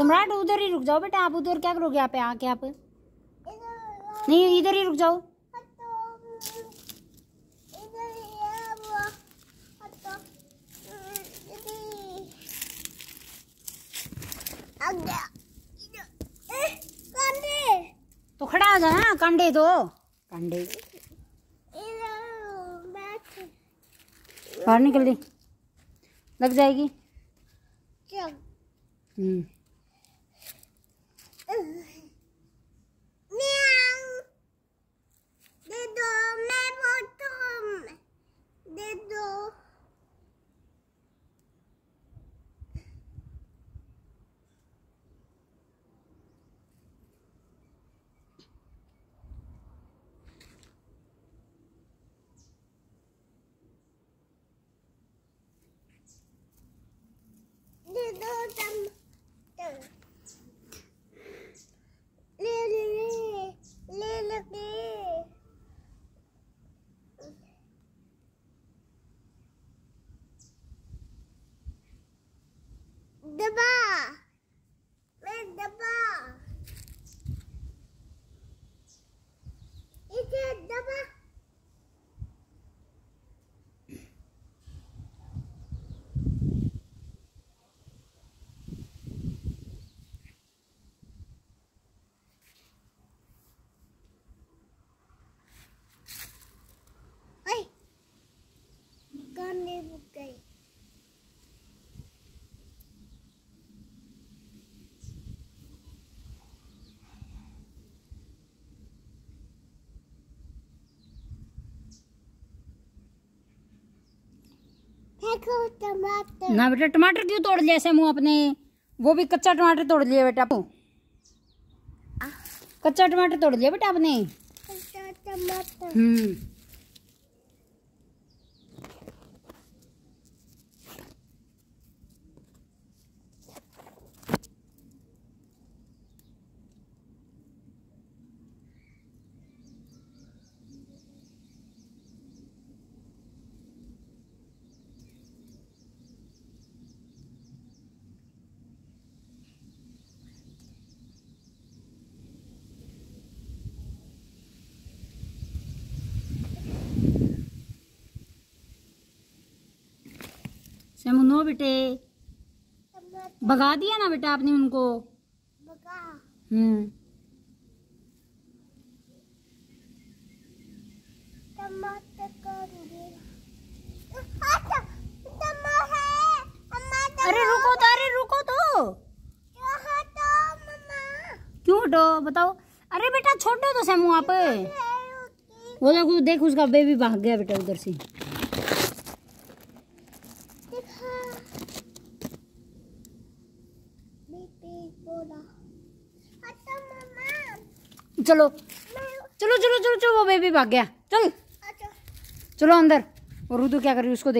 सम्राट उधर ही रुक जाओ बेटा, आप उधर क्या करोगे? यहाँ पे आके आप नहीं, इधर ही रुक जाओ। तो खड़ा आ जा ना, कंडे दो कंडे, बाहर निकल दी लग जाएगी। टमाटर ना बेटा, टमाटर क्यों तोड़ लिया? ऐसे मुँह अपने, वो भी कच्चा टमाटर तोड़ लिया बेटा, कच्चा टमाटर तोड़ लिया बेटा आपने। नो बेटे भगा दिया ना बेटा आपने उनको। अरे रुको तो क्यों हटो बताओ? अरे बेटा छोड़ो तो सेमू आप, वो देखो देख उसका बेबी भाग गया बेटा उधर से। चलो चलो चलो चलो चलो, वो बेबी भाग गया, चल चलो अंदर। और रुदू क्या कर रही है उसको देख।